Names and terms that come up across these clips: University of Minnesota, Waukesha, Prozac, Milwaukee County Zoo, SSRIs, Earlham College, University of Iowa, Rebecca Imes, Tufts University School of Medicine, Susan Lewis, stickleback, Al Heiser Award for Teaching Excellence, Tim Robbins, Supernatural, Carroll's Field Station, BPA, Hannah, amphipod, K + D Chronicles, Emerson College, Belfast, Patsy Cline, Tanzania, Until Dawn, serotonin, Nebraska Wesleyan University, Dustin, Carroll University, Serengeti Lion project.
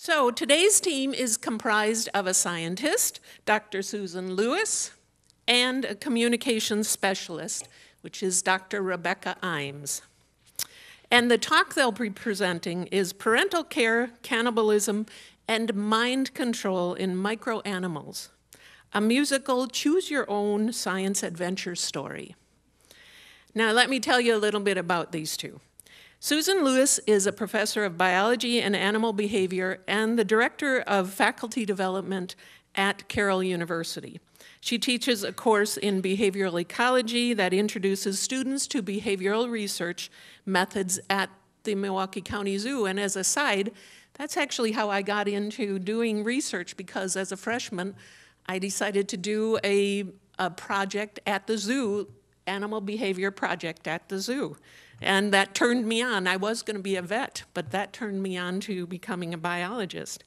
So today's team is comprised of a scientist, Dr. Susan Lewis, and a communications specialist, which is Dr. Rebecca Imes. And the talk they'll be presenting is Parental Care, Cannibalism, and Mind Control in Microanimals, a musical choose-your-own science adventure story. Now, let me tell you a little bit about these two. Susan Lewis is a professor of biology and animal behavior and the director of faculty development at Carroll University. She teaches a course in behavioral ecology that introduces students to behavioral research methods at the Milwaukee County Zoo. And as a side, that's actually how I got into doing research, because as a freshman, I decided to do a project at the zoo, animal behavior project at the zoo. And that turned me on. I was going to be a vet, but that turned me on to becoming a biologist.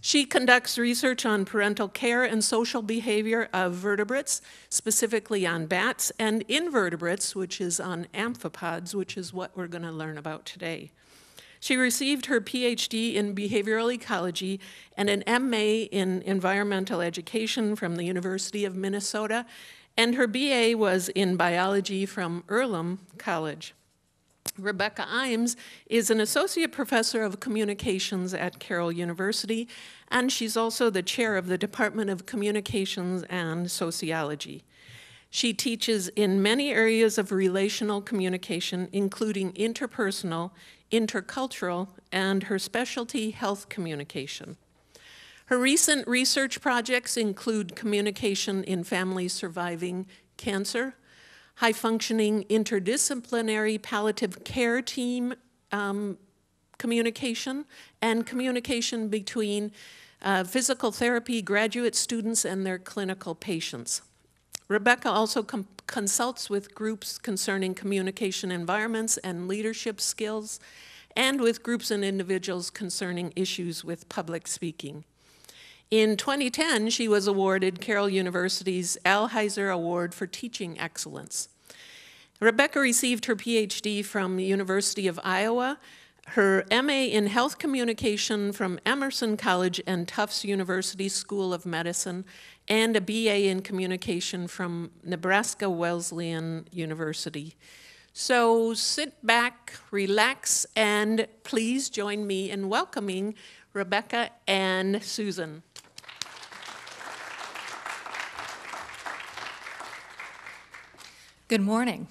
She conducts research on parental care and social behavior of vertebrates, specifically on bats, and invertebrates, which is on amphipods, which is what we're going to learn about today. She received her PhD in behavioral ecology and an MA in environmental education from the University of Minnesota, and her BA was in biology from Earlham College. Rebecca Imes is an associate professor of communications at Carroll University, and she's also the chair of the Department of Communications and Sociology. She teaches in many areas of relational communication, including interpersonal, intercultural, and her specialty, health communication. Her recent research projects include communication in families surviving cancer, high-functioning interdisciplinary palliative care team communication, and communication between physical therapy graduate students and their clinical patients. Rebecca also consults with groups concerning communication environments and leadership skills, and with groups and individuals concerning issues with public speaking. In 2010, she was awarded Carroll University's Al Heiser Award for Teaching Excellence. Rebecca received her PhD from the University of Iowa, her MA in Health Communication from Emerson College and Tufts University School of Medicine, and a BA in Communication from Nebraska Wesleyan University. So sit back, relax, and please join me in welcoming Rebecca and Susan. Good morning.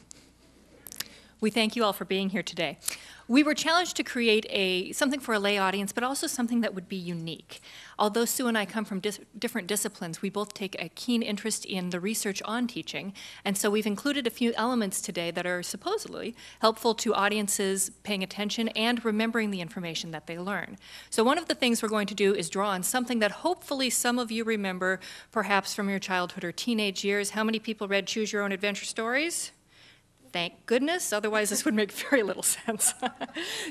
We thank you all for being here today. We were challenged to create something for a lay audience, but also something that would be unique. Although Sue and I come from different disciplines, we both take a keen interest in the research on teaching, and so we've included a few elements today that are supposedly helpful to audiences paying attention and remembering the information that they learn. So one of the things we're going to do is draw on something that hopefully some of you remember, perhaps from your childhood or teenage years. How many people read Choose Your Own Adventure stories? Thank goodness, otherwise this would make very little sense.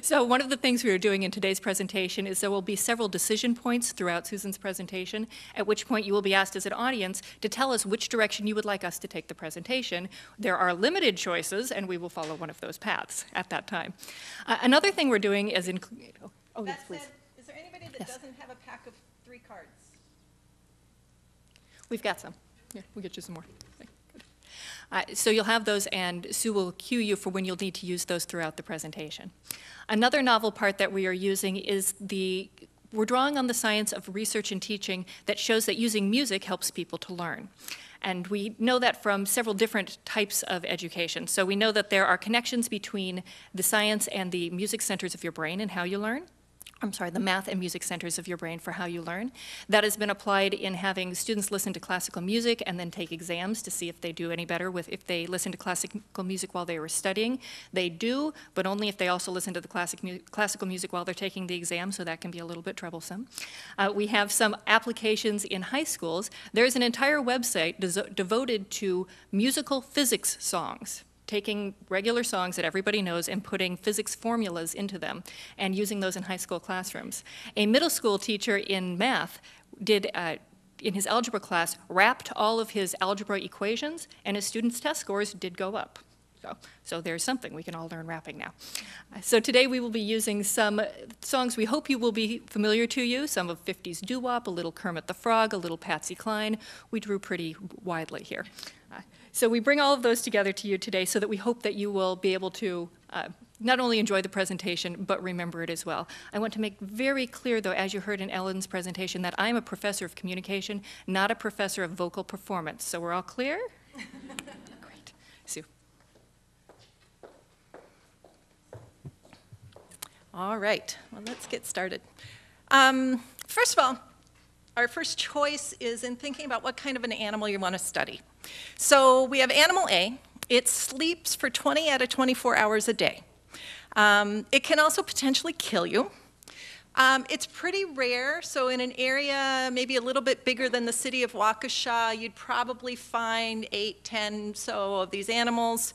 So one of the things we are doing in today's presentation is there will be several decision points throughout Susan's presentation, at which point you will be asked as an audience to tell us which direction you would like us to take the presentation. There are limited choices, and we will follow one of those paths at that time. Another thing we're doing is oh, yes, please. Is there anybody that doesn't have a pack of 3 cards? We've got some. Yeah, we'll get you some more. So you'll have those, and Sue will cue you for when you'll need to use those throughout the presentation. Another novel part that we are using is we're drawing on the science of research and teaching that shows that using music helps people to learn. And we know that from several different types of education. So we know that there are connections between the science and the music centers of your brain and how you learn. I'm sorry, the math and music centers of your brain for how you learn. That has been applied in having students listen to classical music and then take exams to see if they do any better if they listen to classical music while they were studying. They do, but only if they also listen to the classical music while they're taking the exam, so that can be a little bit troublesome. We have some applications in high schools. There's an entire website devoted to musical physics songs, taking regular songs that everybody knows and putting physics formulas into them and using those in high school classrooms. A middle school teacher in math did, in his algebra class, wrapped all of his algebra equations, and his students' test scores did go up. ago. So there's something. We can all learn rapping now. So today we will be using some songs we hope you will be familiar to you, some of 50s doo-wop, a little Kermit the Frog, a little Patsy Cline. We drew pretty widely here. So we bring all of those together to you today so that we hope that you will be able to not only enjoy the presentation, but remember it as well. I want to make very clear, though, as you heard in Ellen's presentation, that I'm a professor of communication, not a professor of vocal performance. So we're all clear? Great. Sue. All right. Well, let's get started. First of all, our first choice is in thinking about what kind of an animal you want to study. So we have animal A. It sleeps for 20 out of 24 hours a day. It can also potentially kill you. It's pretty rare, so in an area maybe a little bit bigger than the city of Waukesha, you'd probably find 8, 10 so of these animals,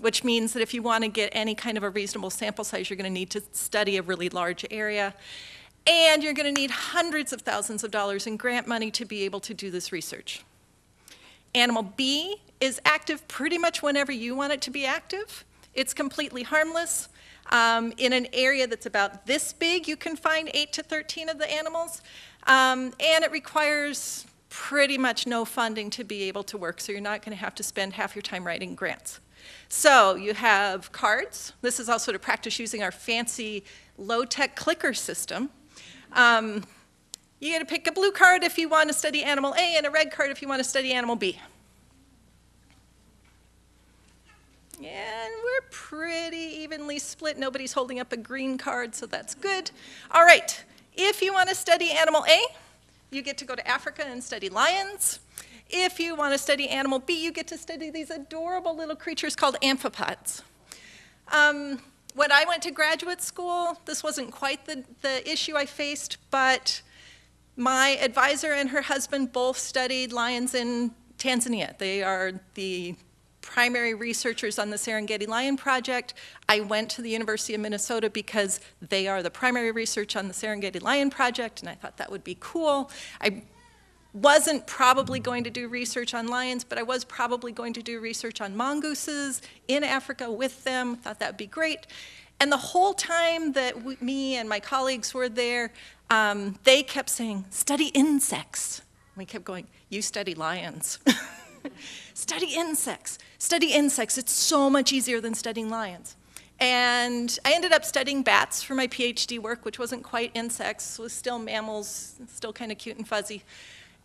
which means that if you want to get any kind of a reasonable sample size, you're going to need to study a really large area. And you're going to need hundreds of thousands of dollars in grant money to be able to do this research. Animal B is active pretty much whenever you want it to be active. It's completely harmless. In an area that's about this big, you can find 8 to 13 of the animals. And it requires pretty much no funding to be able to work, so you're not going to have to spend half your time writing grants. So you have cards. This is also to practice using our fancy low-tech clicker system. You got to pick a blue card if you want to study animal A and a red card if you want to study animal B. And we're pretty evenly split. Nobody's holding up a green card, so that's good. All right, if you want to study animal A, you get to go to Africa and study lions. If you want to study animal B, you get to study these adorable little creatures called amphipods. When I went to graduate school, this wasn't quite the issue I faced, but my advisor and her husband both studied lions in Tanzania. They are the primary researchers on the Serengeti Lion project. I went to the University of Minnesota because they are the primary research on the Serengeti Lion project, and I thought that would be cool. I wasn't probably going to do research on lions, but I was probably going to do research on mongooses in Africa with them. Thought that would be great. And the whole time that me and my colleagues were there, they kept saying, study insects. And we kept going, you study lions. Study insects. Study insects. It's so much easier than studying lions. And I ended up studying bats for my PhD work, which wasn't quite insects. It was still mammals, still kind of cute and fuzzy.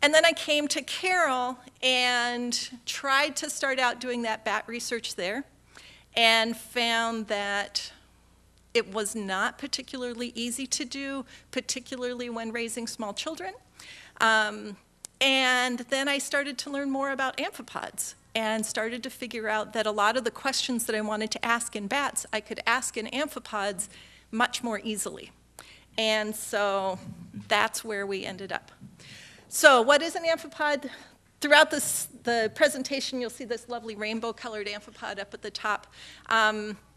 And then I came to Carroll and tried to start out doing that bat research there and found that it was not particularly easy to do, particularly when raising small children. And then I started to learn more about amphipods and started to figure out that a lot of the questions that I wanted to ask in bats, I could ask in amphipods much more easily. And so that's where we ended up. So what is an amphipod? Throughout the presentation, you'll see this lovely rainbow-colored amphipod up at the top.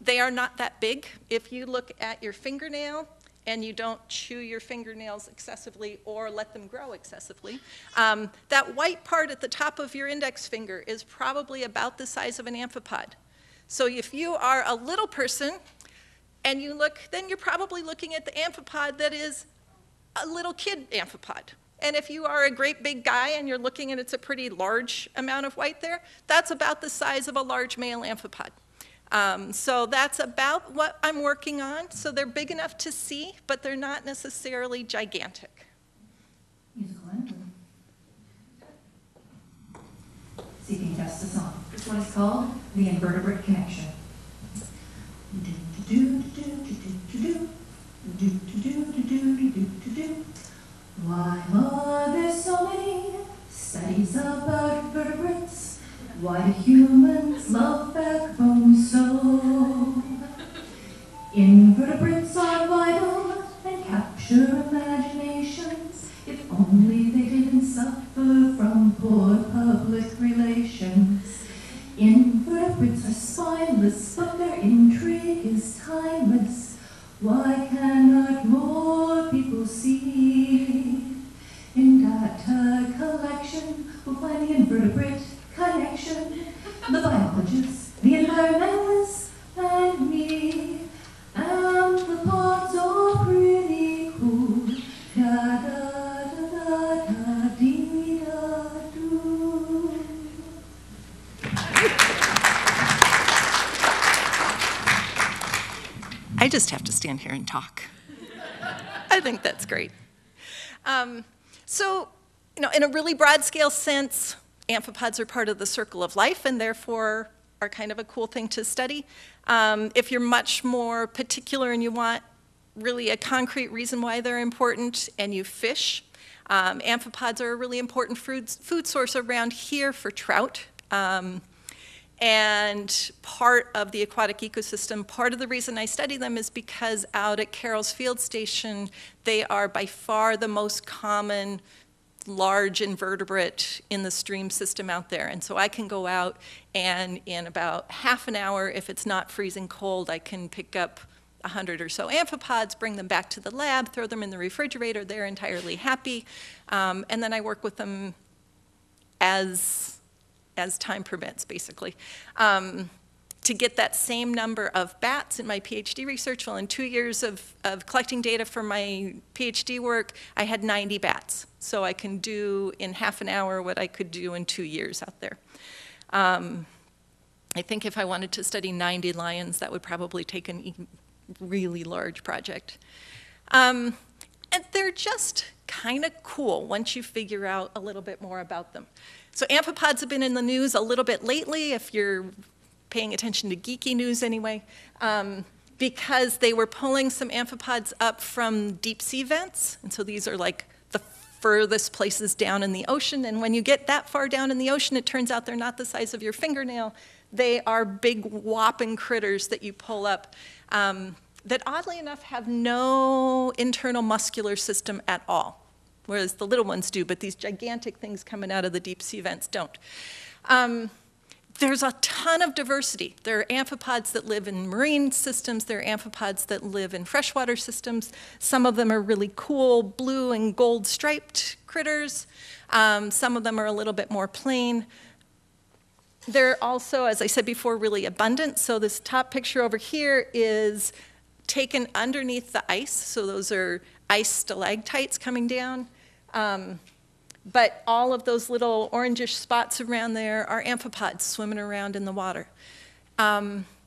They are not that big. If you look at your fingernail and you don't chew your fingernails excessively or let them grow excessively, that white part at the top of your index finger is probably about the size of an amphipod. So if you are a little person and you look, then you're probably looking at the amphipod that is a little kid amphipod. And if you are a great big guy and you're looking and it's a pretty large amount of white there, that's about the size of a large male amphipod. So that's about what I'm working on. So they're big enough to see, but they're not necessarily gigantic. Seeking test is on. This one is called The Invertebrate Connection. Why are there so many studies about vertebrates? Why do humans love backbones so? Invertebrates are vital and capture imaginations. If only they didn't suffer from poor public relations. Invertebrates are spineless, but their intrigue is timeless. Why cannot more people see? In data collection, we'll find the invertebrate connection. The biologists, the environment. I just have to stand here and talk. I think that's great. So, you know, in a really broad scale sense, amphipods are part of the circle of life and therefore are kind of a cool thing to study. If you're much more particular and you want really a concrete reason why they're important and you fish, amphipods are a really important food source around here for trout. And part of the aquatic ecosystem, part of the reason I study them is because out at Carroll's Field Station, they are by far the most common large invertebrate in the stream system out there. And so I can go out and in about half an hour, if it's not freezing cold, I can pick up 100 or so amphipods, bring them back to the lab, throw them in the refrigerator, they're entirely happy. And then I work with them as time permits, basically. To get that same number of bats in my PhD research, well, in 2 years of collecting data for my PhD work, I had 90 bats. So I can do in half an hour what I could do in 2 years out there. I think if I wanted to study 90 lions, that would probably take a really large project. And they're just kind of cool once you figure out a little bit more about them. So amphipods have been in the news a little bit lately, if you're paying attention to geeky news anyway, because they were pulling some amphipods up from deep sea vents. And so these are like the furthest places down in the ocean. And when you get that far down in the ocean, it turns out they're not the size of your fingernail. They are big whopping critters that you pull up that oddly enough have no internal muscular system at all, whereas the little ones do, but these gigantic things coming out of the deep sea vents don't. There's a ton of diversity. There are amphipods that live in marine systems. There are amphipods that live in freshwater systems. Some of them are really cool blue and gold striped critters. Some of them are a little bit more plain. They're also, as I said before, really abundant. So this top picture over here is taken underneath the ice. So those are ice stalactites coming down. But all of those little orangish spots around there are amphipods swimming around in the water.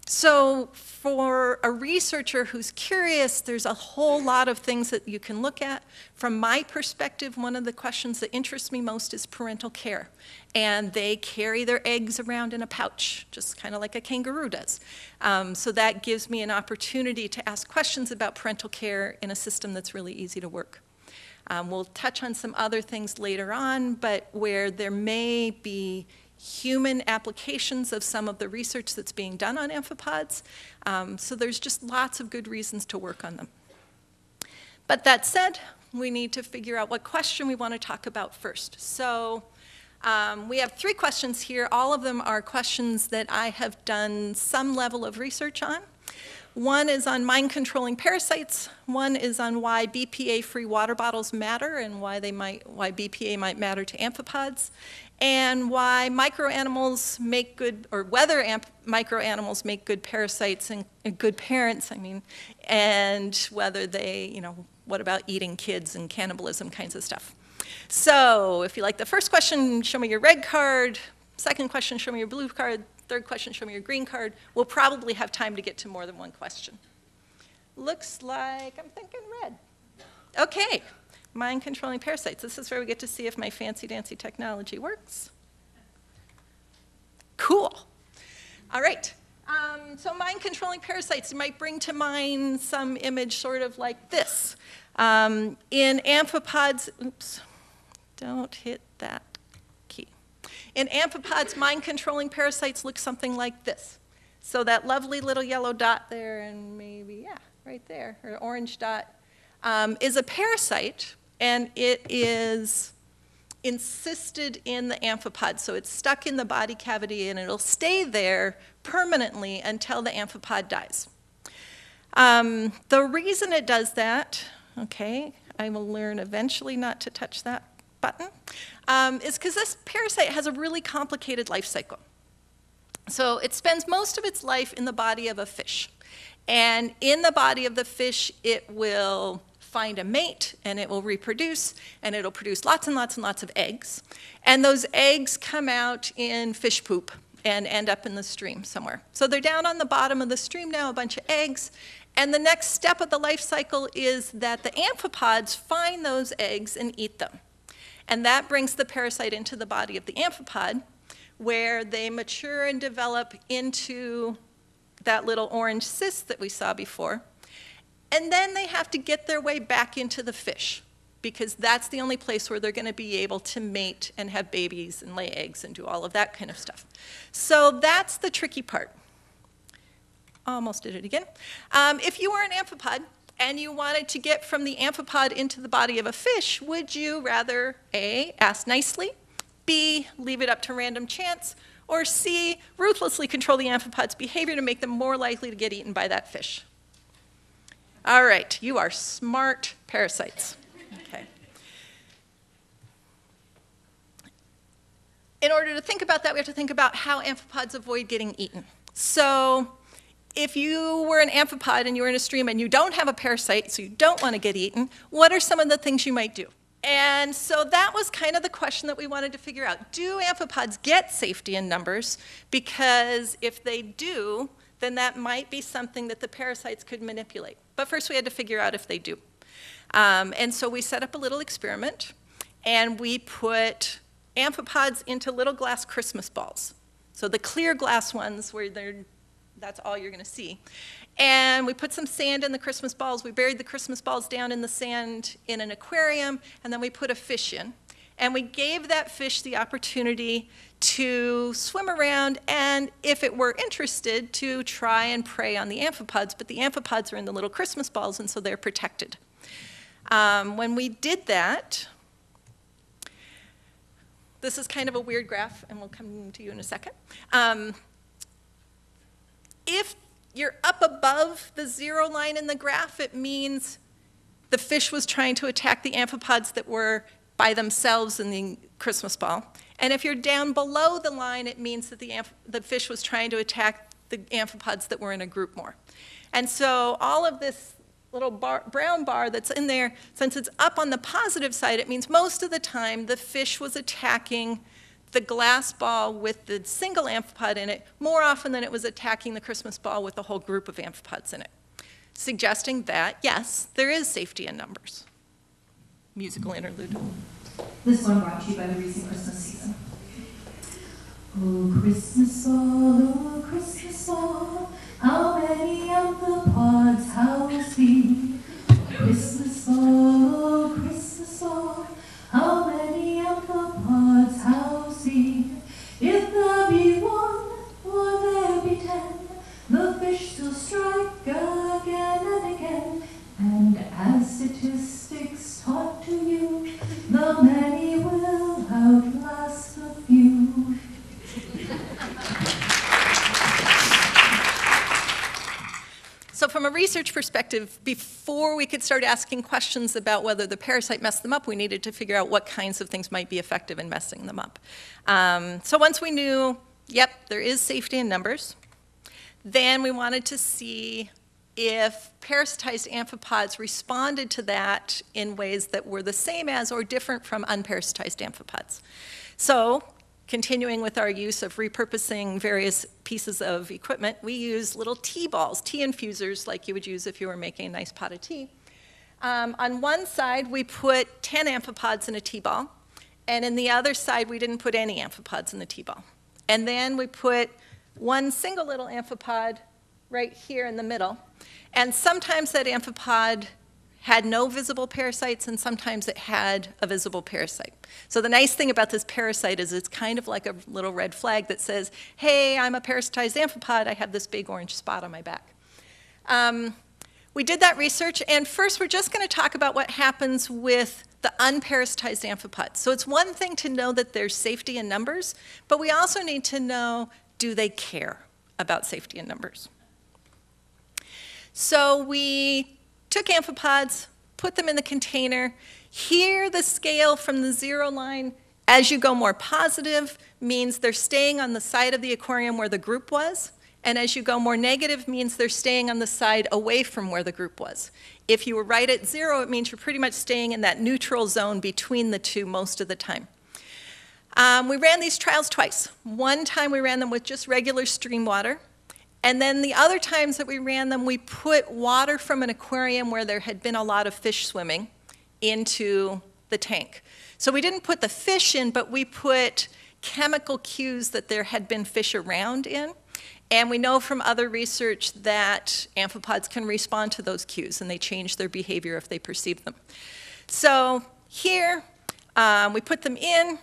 So for a researcher who's curious, there's a whole lot of things that you can look at. From my perspective, one of the questions that interests me most is parental care. And they carry their eggs around in a pouch, just kind of like a kangaroo does. So that gives me an opportunity to ask questions about parental care in a system that's really easy to work. We'll touch on some other things later on, but where there may be human applications of some of the research that's being done on amphipods. So there's just lots of good reasons to work on them. But that said, we need to figure out what question we want to talk about first. So we have three questions here. All of them are questions that I have done some level of research on. One is on mind-controlling parasites. One is on why BPA-free water bottles matter and why BPA might matter to amphipods, and why microanimals make good, or whether microanimals make good parasites and good parents. And whether they, what about eating kids and cannibalism kinds of stuff. So, if you like the first question, show me your red card. Second question, show me your blue card. Third question, show me your green card. We'll probably have time to get to more than one question. Looks like I'm thinking red. Okay, mind-controlling parasites. This is where we get to see if my fancy-dancy technology works. Cool. All right, so mind-controlling parasites, you might bring to mind some image sort of like this. In amphipods, oops, don't hit that. In amphipods, mind-controlling parasites look something like this. So that lovely little yellow dot there, and maybe, yeah, right there, or orange dot, is a parasite, and it is encysted in the amphipod. So it's stuck in the body cavity, and it'll stay there permanently until the amphipod dies. The reason it does that, okay, I will learn eventually not to touch that button, is because this parasite has a really complicated life cycle. So it spends most of its life in the body of a fish. And in the body of the fish, it will find a mate, and it will reproduce, and it'll produce lots and lots and lots of eggs. And those eggs come out in fish poop and end up in the stream somewhere. So they're down on the bottom of the stream now, a bunch of eggs, And the next step of the life cycle is that the amphipods find those eggs and eat them. And that brings the parasite into the body of the amphipod, where they mature and develop into that little orange cyst that we saw before. And then they have to get their way back into the fish, because that's the only place where they're going to be able to mate and have babies and lay eggs and do all of that kind of stuff. So that's the tricky part. Almost did it again. If you were an amphipod and you wanted to get from the amphipod into the body of a fish, would you rather A, ask nicely, B, leave it up to random chance, or C, ruthlessly control the amphipod's behavior to make them more likely to get eaten by that fish? All right, you are smart parasites. Okay. In order to think about that, we have to think about how amphipods avoid getting eaten. So if you were an amphipod and you were in a stream and you don't have a parasite, so you don't want to get eaten, what are some of the things you might do? And so that was kind of the question that we wanted to figure out. Do amphipods get safety in numbers? Because if they do, then that might be something that the parasites could manipulate. But first we had to figure out if they do. And so we set up a little experiment, and we put amphipods into little glass Christmas balls. So the clear glass ones where they're that's all you're going to see. And we put some sand in the Christmas balls. We buried the Christmas balls down in the sand in an aquarium, and then we put a fish in. And we gave that fish the opportunity to swim around and, if it were interested, to try and prey on the amphipods. But the amphipods are in the little Christmas balls, and so they're protected. When we did that, this is kind of a weird graph, and we'll come to you in a second. If you're up above the zero line in the graph, it means the fish was trying to attack the amphipods that were by themselves in the Christmas ball. And if you're down below the line, it means that the fish was trying to attack the amphipods that were in a group more. And so all of this little brown bar that's in there, since it's up on the positive side, it means most of the time the fish was attacking the glass ball with the single amphipod in it more often than it was attacking the Christmas ball with a whole group of amphipods in it, suggesting that, yes, there is safety in numbers. Musical interlude. This one brought to you by the recent Christmas season. Oh, Christmas ball, how many of the pods house thee? Oh, Christmas ball, how many of the pods house thee? If there be one, or there be ten, the fish do strike again and again. And as statistics taught to you, the many will outlast the few. So from a research perspective, before we could start asking questions about whether the parasite messed them up, we needed to figure out what kinds of things might be effective in messing them up. So once we knew, yep, there is safety in numbers, then we wanted to see if parasitized amphipods responded to that in ways that were the same as or different from unparasitized amphipods. So continuing with our use of repurposing various pieces of equipment, we use little tea balls, tea infusers like you would use if you were making a nice pot of tea. On one side, we put 10 amphipods in a tea ball, and in the other side, we didn't put any amphipods in the tea ball. And then we put one single little amphipod right here in the middle, and sometimes that amphipod had no visible parasites, and sometimes it had a visible parasite. So the nice thing about this parasite is it's kind of like a little red flag that says, hey, I'm a parasitized amphipod, I have this big orange spot on my back. We did that research, and first we're just going to talk about what happens with the unparasitized amphipods. So it's one thing to know that there's safety in numbers, but we also need to know, do they care about safety in numbers? So we took amphipods, put them in the container. Here the scale from the zero line, as you go more positive, means they're staying on the side of the aquarium where the group was, and as you go more negative means they're staying on the side away from where the group was. If you were right at zero, it means you're pretty much staying in that neutral zone between the two most of the time. We ran these trials twice. One time we ran them with just regular stream water, And then the other times that we ran them, we put water from an aquarium where there had been a lot of fish swimming into the tank. So we didn't put the fish in, but we put chemical cues that there had been fish around in. And we know from other research that amphipods can respond to those cues, and they change their behavior if they perceive them. So here, we put them in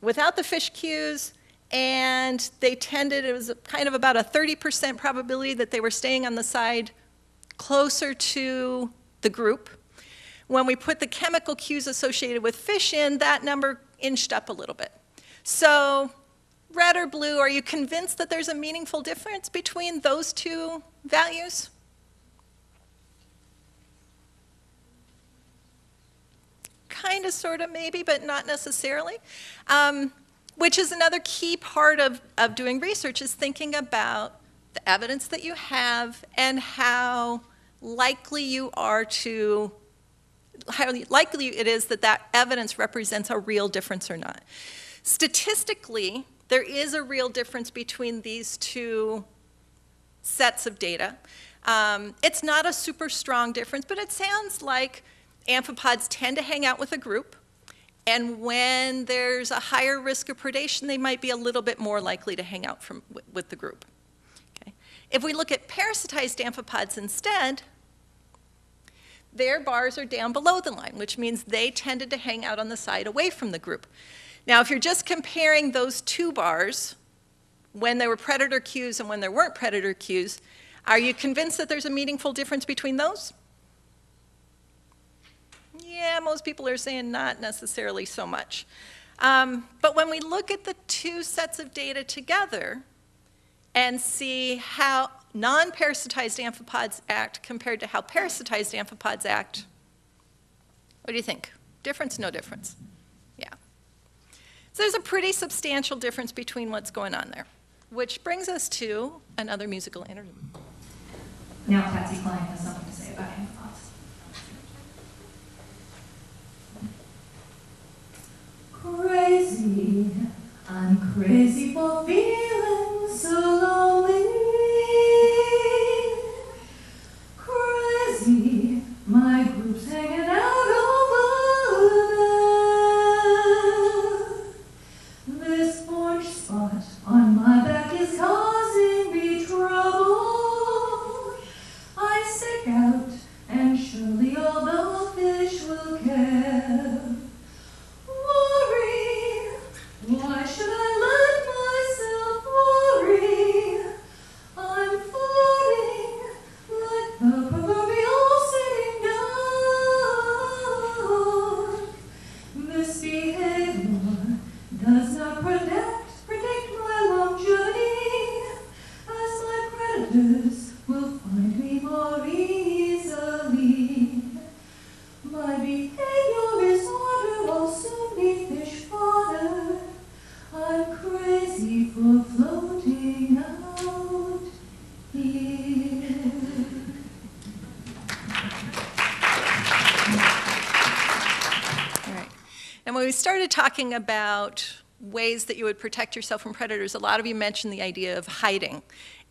without the fish cues, and they tended, it was kind of about a 30% probability that they were staying on the side closer to the group. When we put the chemical cues associated with fish in, that number inched up a little bit. So red or blue, are you convinced that there's a meaningful difference between those two values? Kind of, sort of, maybe, but not necessarily. Which is another key part of doing research, is thinking about the evidence that you have and how likely it is that that evidence represents a real difference or not. Statistically, there is a real difference between these two sets of data. It's not a super strong difference, but it sounds like amphipods tend to hang out with a group, and when there's a higher risk of predation, they might be a little bit more likely to hang out with the group. Okay. If we look at parasitized amphipods instead, their bars are down below the line, which means they tended to hang out on the side away from the group. Now, if you're just comparing those two bars, when there were predator cues and when there weren't predator cues, are you convinced that there's a meaningful difference between those? Yeah, most people are saying not necessarily so much. But when we look at the two sets of data together and see how non-parasitized amphipods act compared to how parasitized amphipods act, what do you think? Difference, no difference? Yeah. So there's a pretty substantial difference between what's going on there, which brings us to another musical interview. Now Patsy Klein has something to say about him. Crazy, I'm crazy for feeling so lonely. Crazy, my group's hanging out over there. This orange spot on my back is causing me trouble. I stick out, and surely all the fish will care. Why should I let myself worry? I'm floating like the proverbial sitting dog. Misbehavior does not predict my long journey, as my predators will find me more easily. My behavior is water, will soon be fish fodder. I'm crazy for floating out here. All right. And when we started talking about ways that you would protect yourself from predators, a lot of you mentioned the idea of hiding.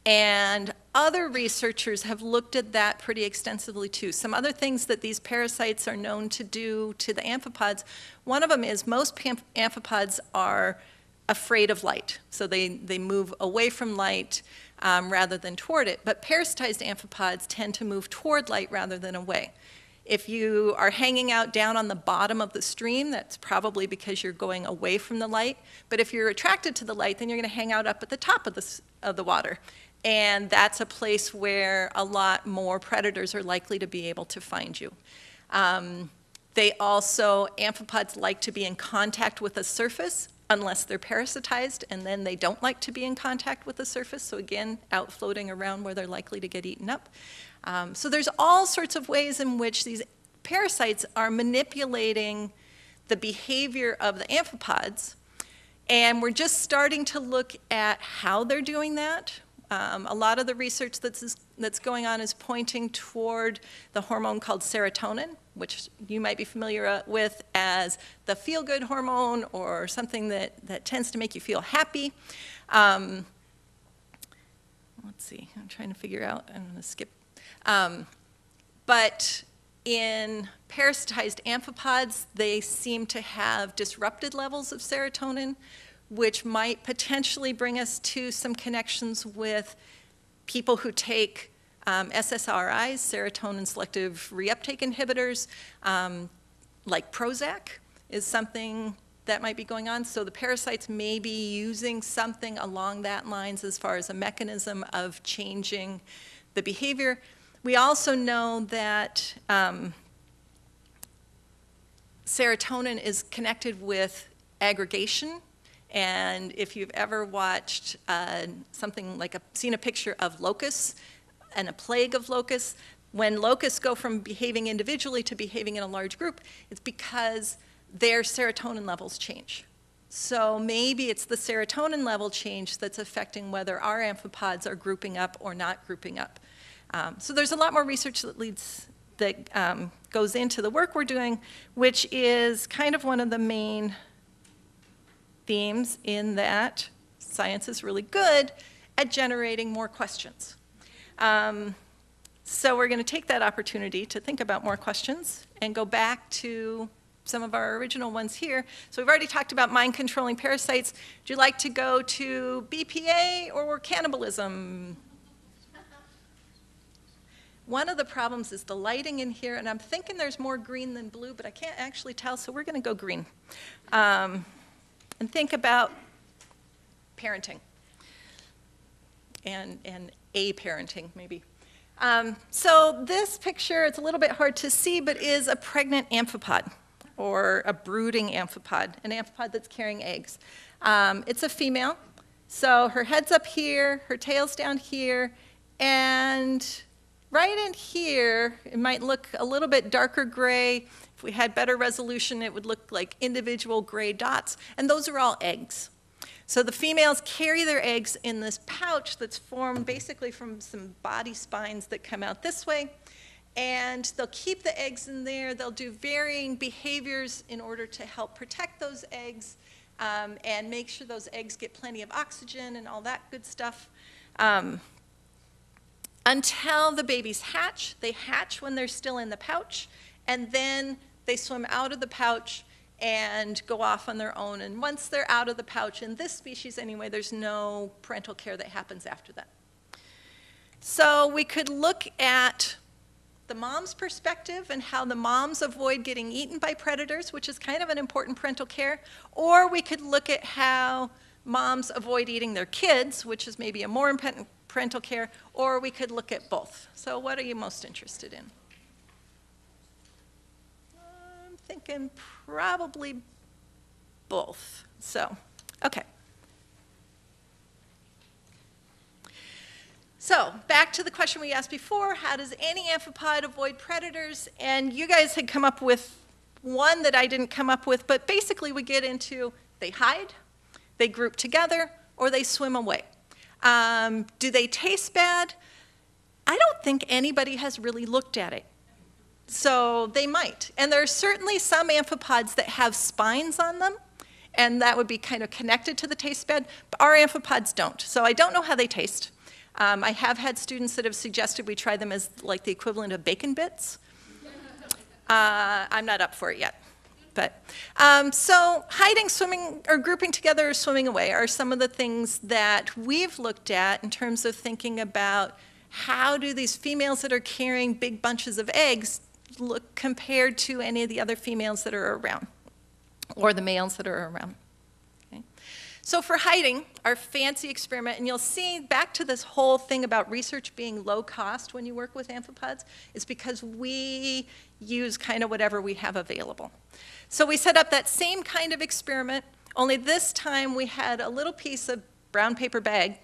And other researchers have looked at that pretty extensively too. Some other things that these parasites are known to do to the amphipods, one of them is most amphipods are afraid of light. So they move away from light rather than toward it. But parasitized amphipods tend to move toward light rather than away. If you are hanging out down on the bottom of the stream, that's probably because you're going away from the light. But if you're attracted to the light, then you're going to hang out up at the top of the water. And that's a place where a lot more predators are likely to be able to find you. They also, amphipods like to be in contact with a surface, unless they're parasitized, and then they don't like to be in contact with the surface, so again, out floating around where they're likely to get eaten up. So there's all sorts of ways in which these parasites are manipulating the behavior of the amphipods, and we're just starting to look at how they're doing that. A lot of the research that's going on is pointing toward the hormone called serotonin, which you might be familiar with as the feel-good hormone or something that tends to make you feel happy. let's see, I'm trying to figure out, I'm going to skip. But in parasitized amphipods, they seem to have disrupted levels of serotonin, which might potentially bring us to some connections with people who take SSRIs, serotonin selective reuptake inhibitors, like Prozac is something that might be going on. So the parasites may be using something along that lines as far as a mechanism of changing the behavior. We also know that serotonin is connected with aggregation. And if you've ever watched something like seen a picture of locusts and a plague of locusts, when locusts go from behaving individually to behaving in a large group, it's because their serotonin levels change. So maybe it's the serotonin level change that's affecting whether our amphipods are grouping up or not grouping up. So there's a lot more research that goes into the work we're doing, which is kind of one of the main themes in that science is really good at generating more questions. So we're going to take that opportunity to think about more questions and go back to some of our original ones here. So we've already talked about mind-controlling parasites. Would you like to go to BPA or cannibalism? One of the problems is the lighting in here, and I'm thinking there's more green than blue, but I can't actually tell, so we're going to go green. And think about parenting and parenting, maybe. So this picture, it's a little bit hard to see, but is a pregnant amphipod, or a brooding amphipod, an amphipod that's carrying eggs. It's a female, so her head's up here, her tail's down here, and right in here, it might look a little bit darker gray. If we had better resolution, it would look like individual gray dots, and those are all eggs. So the females carry their eggs in this pouch that's formed basically from some body spines that come out this way. And they'll keep the eggs in there. They'll do varying behaviors in order to help protect those eggs and make sure those eggs get plenty of oxygen and all that good stuff. Until the babies hatch. They hatch when they're still in the pouch, and then they swim out of the pouch and go off on their own. And once they're out of the pouch, in this species anyway, there's no parental care that happens after that. So we could look at the mom's perspective and how the moms avoid getting eaten by predators, which is kind of an important parental care, or we could look at how moms avoid eating their kids, which is maybe a more important parental care, or we could look at both. So what are you most interested in? I'm thinking probably both. So, okay. So, back to the question we asked before, how does any amphipod avoid predators? And you guys had come up with one that I didn't come up with, but basically we get into they hide, they group together, or they swim away. Do they taste bad? I don't think anybody has really looked at it. So they might. And there are certainly some amphipods that have spines on them, and that would be kind of connected to the taste bad, but our amphipods don't. So I don't know how they taste. I have had students that have suggested we try them as like the equivalent of bacon bits. I'm not up for it yet. But so hiding, swimming, or grouping together or swimming away are some of the things that we've looked at in terms of thinking about how do these females that are carrying big bunches of eggs look compared to any of the other females that are around or the males that are around. So for hiding, our fancy experiment, and you'll see back to this whole thing about research being low cost when you work with amphipods, is because we use kind of whatever we have available. So we set up that same kind of experiment, only this time we had a little piece of brown paper bag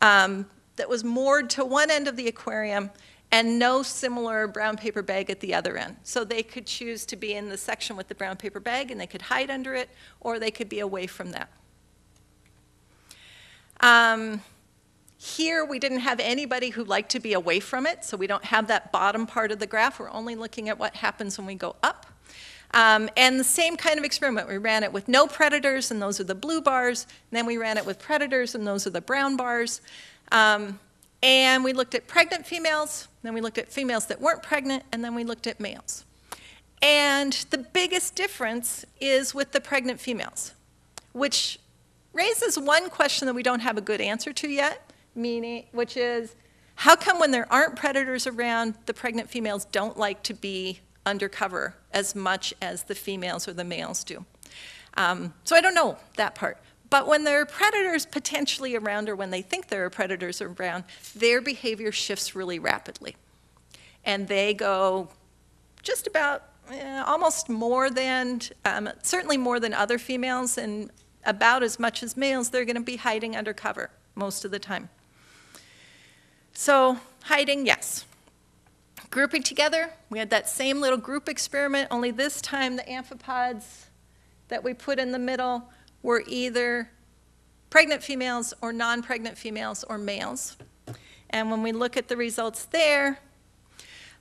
that was moored to one end of the aquarium and no similar brown paper bag at the other end. So they could choose to be in the section with the brown paper bag and they could hide under it, or they could be away from that. Here we didn't have anybody who liked to be away from it, so we don't have that bottom part of the graph. We're only looking at what happens when we go up. And the same kind of experiment. We ran it with no predators, and those are the blue bars. And then we ran it with predators, and those are the brown bars. And we looked at pregnant females, then we looked at females that weren't pregnant, and then we looked at males. And the biggest difference is with the pregnant females, which raises one question that we don't have a good answer to yet, meaning, which is, how come when there aren't predators around, the pregnant females don't like to be undercover as much as the females or the males do? So I don't know that part. But when there are predators potentially around, or when they think there are predators around, their behavior shifts really rapidly. And they go just about, almost more than, certainly more than other females, and about as much as males, they're going to be hiding undercover most of the time. So hiding, yes. Grouping together, we had that same little group experiment, only this time the amphipods that we put in the middle were either pregnant females or non-pregnant females or males. And when we look at the results there,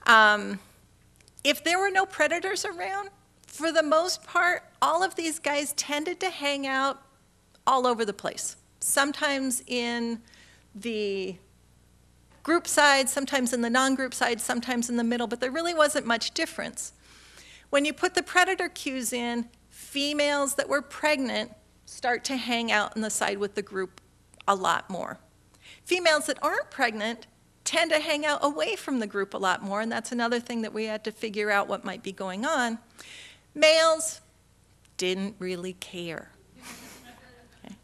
if there were no predators around, for the most part, all of these guys tended to hang out all over the place, sometimes in the group side, sometimes in the non-group side, sometimes in the middle, but there really wasn't much difference. When you put the predator cues in, females that were pregnant start to hang out on the side with the group a lot more. Females that aren't pregnant tend to hang out away from the group a lot more, and that's another thing that we had to figure out what might be going on. Males didn't really care. Okay.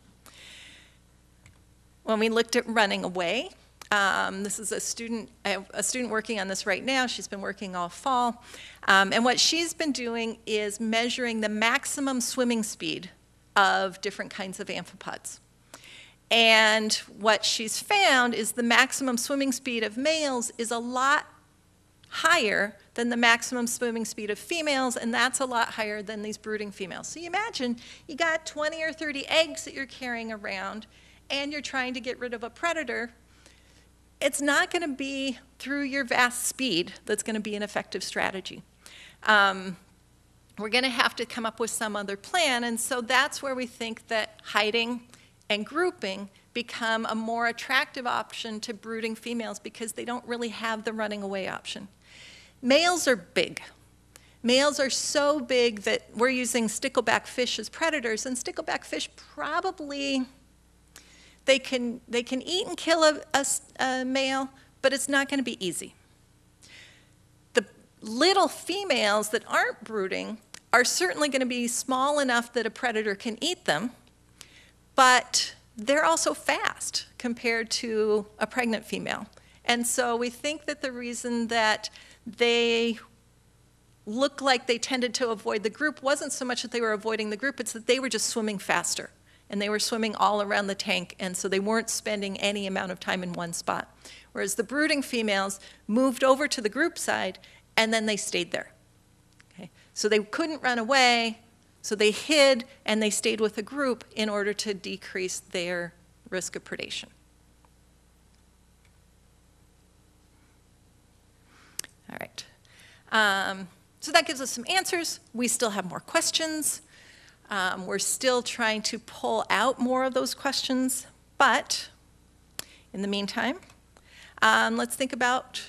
When we looked at running away, this is a student, I have a student working on this right now. She's been working all fall. And what she's been doing is measuring the maximum swimming speed of different kinds of amphipods. And what she's found is the maximum swimming speed of males is a lot higher than the maximum swimming speed of females, and that's a lot higher than these brooding females. So you imagine you got 20 or 30 eggs that you're carrying around, and you're trying to get rid of a predator. It's not going to be through your vast speed that's going to be an effective strategy. We're going to have to come up with some other plan, and so that's where we think that hiding and grouping become a more attractive option to brooding females because they don't really have the running away option. Males are big. Males are so big that we're using stickleback fish as predators, and stickleback fish probably... They can eat and kill a male, but it's not going to be easy. The little females that aren't brooding are certainly going to be small enough that a predator can eat them, but they're also fast compared to a pregnant female. And so we think that the reason that they look like they tended to avoid the group wasn't so much that they were avoiding the group, it's that they were just swimming faster. And they were swimming all around the tank, and so they weren't spending any amount of time in one spot. Whereas the brooding females moved over to the group side, and then they stayed there. Okay? So they couldn't run away, so they hid, and they stayed with a group in order to decrease their risk of predation. All right. So that gives us some answers. We still have more questions. We're still trying to pull out more of those questions, but in the meantime, let's think about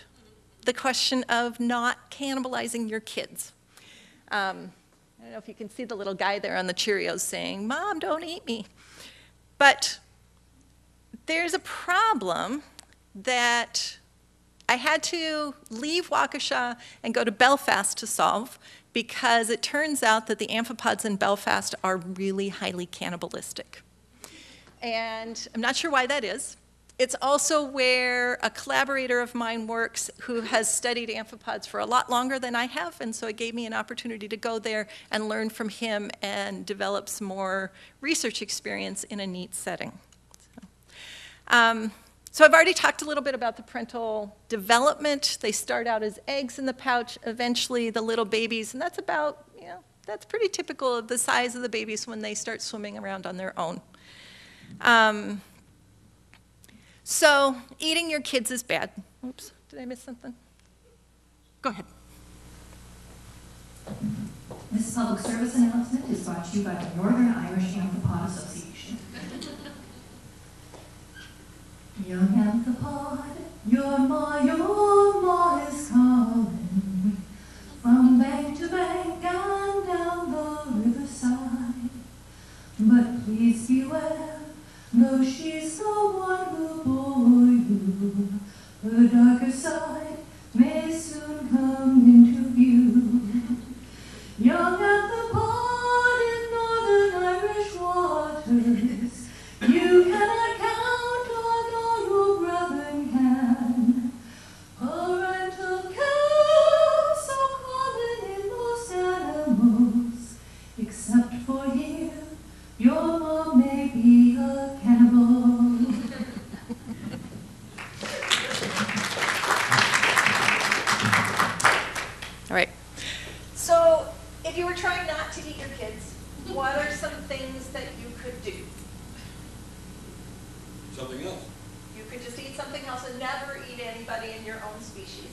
the question of not cannibalizing your kids. I don't know if you can see the little guy there on the Cheerios saying, "Mom, don't eat me." But there's a problem that I had to leave Waukesha and go to Belfast to solve, because it turns out that the amphipods in Belfast are really highly cannibalistic. And I'm not sure why that is. It's also where a collaborator of mine works who has studied amphipods for a lot longer than I have, and so it gave me an opportunity to go there and learn from him and develop some more research experience in a neat setting. So, so I've already talked a little bit about the parental development. They start out as eggs in the pouch, eventually the little babies, and that's about, you know, that's pretty typical of the size of the babies when they start swimming around on their own. So eating your kids is bad. Oops, did I miss something? Go ahead. This public service announcement is brought to you by the Northern Irish Amphipod Association. You have the pod. Your ma is calling me from bank to bank and down the riverside. But please beware, though she's someone who bore you, her darker side may soon come into view. Young at the pond in northern Irish waters, you cannot count on all your brethren can. Parental care so common in most animals, except for here, your mom may be a cannibal. All right. So, if you were trying not to eat your kids, what are some things that you could do? Something else. You could just eat something else and never eat anybody in your own species.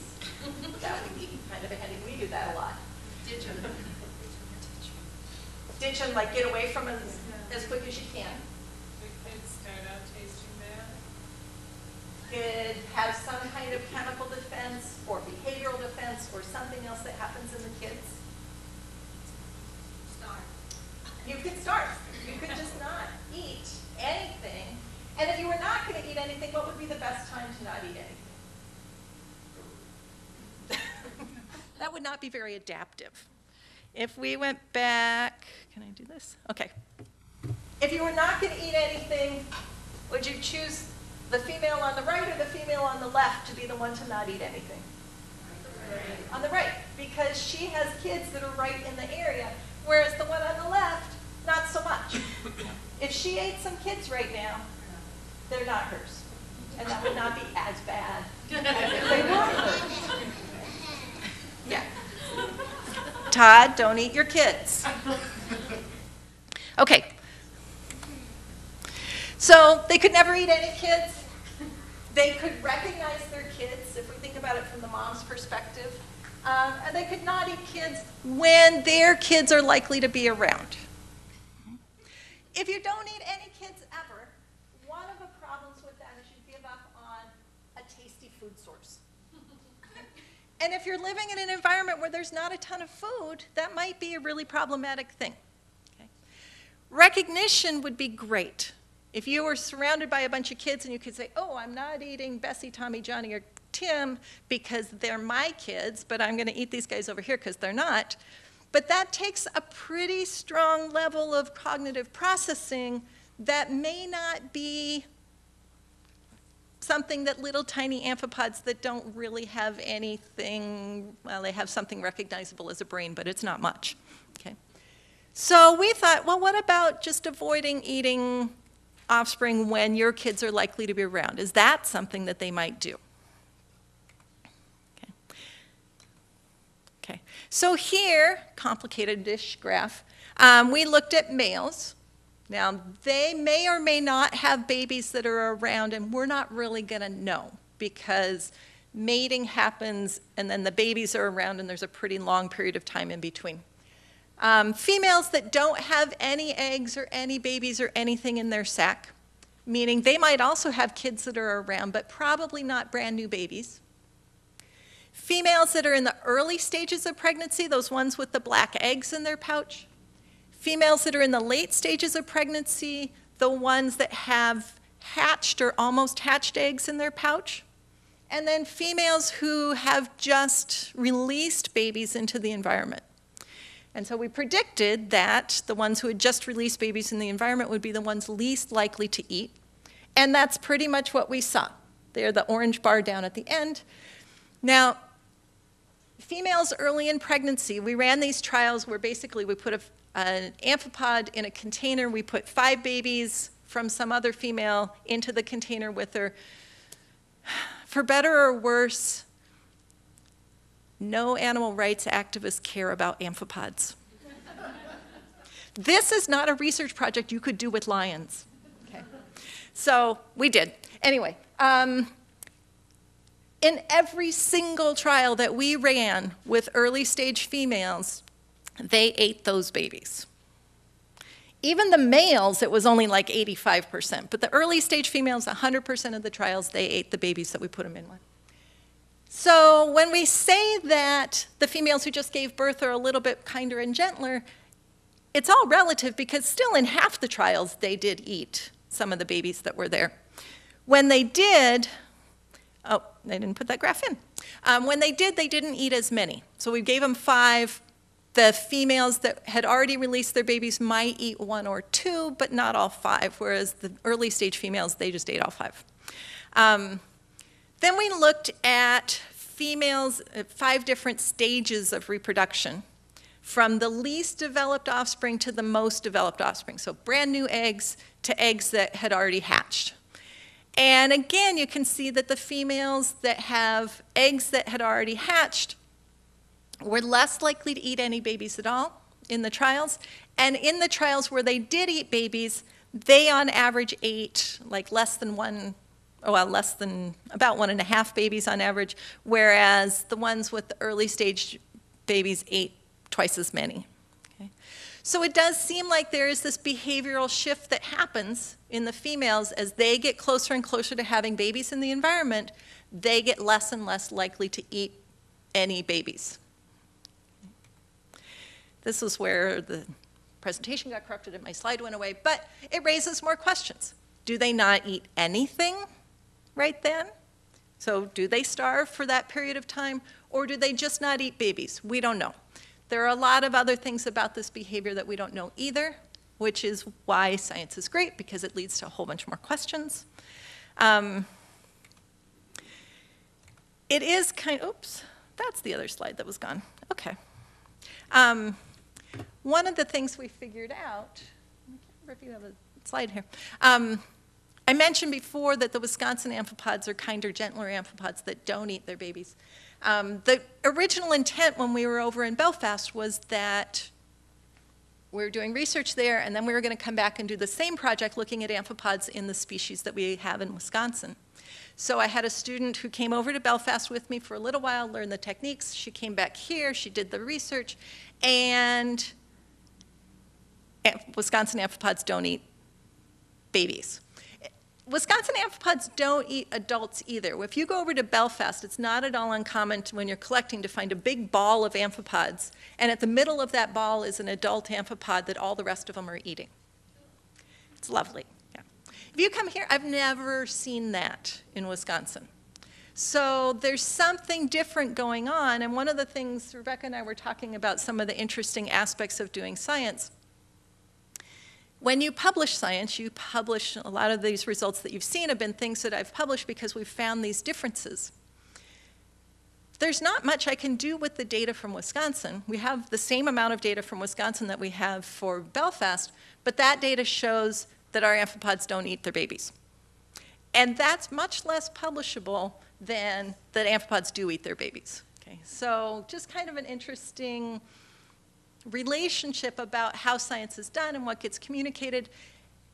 That would be kind of a handy. We do that a lot. Ditch them. Ditch them, like get away from them as quick as you can. The kids start out tasting bad. Could have some kind of chemical defense or behavioral defense or something else that happens in the kids. Starve. You could starve. You could just not eat anything. And if you were not going to eat anything, what would be the best time to not eat anything? That would not be very adaptive. If we went back, can I do this? Okay. If you were not going to eat anything, would you choose the female on the right or the female on the left to be the one to not eat anything? Right. On the right, because she has kids that are right in the area, whereas the one on the left, not so much. If she ate some kids right now, they're not hers. And that would not be as bad as if they were hers. Yeah. Todd, don't eat your kids. Okay. So they could never eat any kids. They could recognize their kids, if we think about it from the mom's perspective. And they could not eat kids when their kids are likely to be around. If you don't eat any kids ever, one of the problems with that is you give up on a tasty food source. And if you're living in an environment where there's not a ton of food, that might be a really problematic thing. Okay. Recognition would be great. If you were surrounded by a bunch of kids and you could say, oh, I'm not eating Bessie, Tommy, Johnny, or Tim because they're my kids, but I'm going to eat these guys over here because they're not. But that takes a pretty strong level of cognitive processing that may not be something that little tiny amphipods that don't really have anything, well, they have something recognizable as a brain, but it's not much. Okay. So we thought, well, what about just avoiding eating offspring when your kids are likely to be around? Is that something that they might do? Okay. Okay. So here, complicated-ish graph, we looked at males. Now, they may or may not have babies that are around, and we're not really going to know because mating happens, and then the babies are around, and there's a pretty long period of time in between. Females that don't have any eggs or any babies or anything in their sac, meaning they might also have kids that are around, but probably not brand new babies. Females that are in the early stages of pregnancy, those ones with the black eggs in their pouch. Females that are in the late stages of pregnancy, the ones that have hatched or almost hatched eggs in their pouch. And then females who have just released babies into the environment. And so we predicted that the ones who had just released babies in the environment would be the ones least likely to eat. And that's pretty much what we saw. They're the orange bar down at the end. Now, females early in pregnancy, we ran these trials where basically we put an amphipod in a container. We put 5 babies from some other female into the container with her. For better or worse, no animal rights activists care about amphipods. This is not a research project you could do with lions. Okay. So we did. Anyway, in every single trial that we ran with early stage females, they ate those babies. Even the males, it was only like 85%, but the early stage females, 100% of the trials, they ate the babies that we put them in with. So when we say that the females who just gave birth are a little bit kinder and gentler, it's all relative, because still in half the trials they did eat some of the babies that were there. When they did, oh, they didn't put that graph in. When they did, they didn't eat as many. So we gave them 5. The females that had already released their babies might eat 1 or 2, but not all 5, whereas the early stage females, they just ate all 5. Then we looked at females at 5 different stages of reproduction, from the least developed offspring to the most developed offspring, so brand new eggs to eggs that had already hatched. And again, you can see that the females that have eggs that had already hatched were less likely to eat any babies at all in the trials. And in the trials where they did eat babies, they on average ate like about 1.5 babies on average, whereas the ones with the early stage babies ate twice as many. Okay. So it does seem like there is this behavioral shift that happens in the females as they get closer and closer to having babies in the environment. They get less and less likely to eat any babies. This is where the presentation got corrupted and my slide went away, but it raises more questions. Do they not eat anything right then? So do they starve for that period of time, or do they just not eat babies? We don't know. There are a lot of other things about this behavior that we don't know either, which is why science is great, because it leads to a whole bunch more questions. It is kind of, oops, that's the other slide that was gone. Okay. One of the things we figured out, I can't remember if you have a slide here. I mentioned before that the Wisconsin amphipods are kinder, gentler amphipods that don't eat their babies. The original intent when we were over in Belfast was that we were doing research there, and then we were going to come back and do the same project looking at amphipods in the species that we have in Wisconsin. So I had a student who came over to Belfast with me for a little while, learned the techniques. She came back here, she did the research, and Wisconsin amphipods don't eat babies. Wisconsin amphipods don't eat adults either. If you go over to Belfast, it's not at all uncommon when you're collecting to find a big ball of amphipods, and at the middle of that ball is an adult amphipod that all the rest of them are eating. It's lovely. Yeah. If you come here, I've never seen that in Wisconsin. So there's something different going on, and one of the things Rebecca and I were talking about, some of the interesting aspects of doing science. When you publish science, you publish a lot of these results that you've seen have been things that I've published because we've found these differences. There's not much I can do with the data from Wisconsin. We have the same amount of data from Wisconsin that we have for Belfast, but that data shows that our amphipods don't eat their babies. And that's much less publishable than that amphipods do eat their babies. Okay, so just kind of an interesting relationship about how science is done and what gets communicated.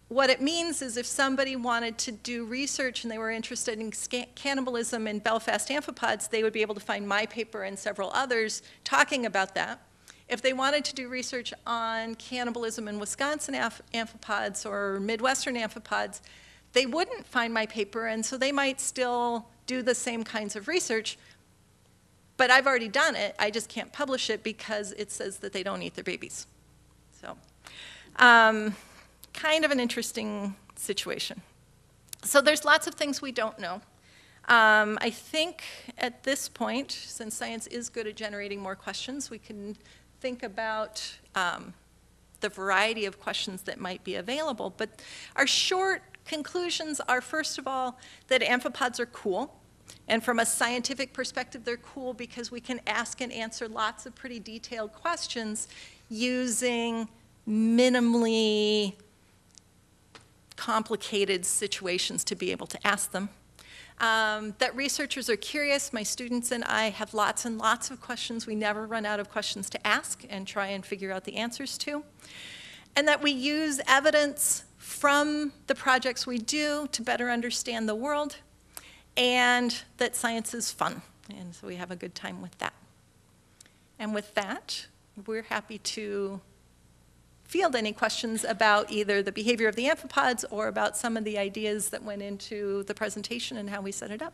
What it means is if somebody wanted to do research and they were interested in cannibalism in Belfast amphipods, they would be able to find my paper and several others talking about that. If they wanted to do research on cannibalism in Wisconsin amphipods or Midwestern amphipods, they wouldn't find my paper, and so they might still do the same kinds of research, but I've already done it. I just can't publish it because it says that they don't eat their babies. So kind of an interesting situation. So there's lots of things we don't know. I think at this point, since science is good at generating more questions, we can think about the variety of questions that might be available. But our short conclusions are, first of all, that amphipods are cool. And from a scientific perspective, they're cool because we can ask and answer lots of pretty detailed questions using minimally complicated situations to be able to ask them. That researchers are curious. My students and I have lots and lots of questions. We never run out of questions to ask and try and figure out the answers to. And that we use evidence from the projects we do to better understand the world. And that science is fun, and so we have a good time with that. And with that, we're happy to field any questions about either the behavior of the amphipods or about some of the ideas that went into the presentation and how we set it up.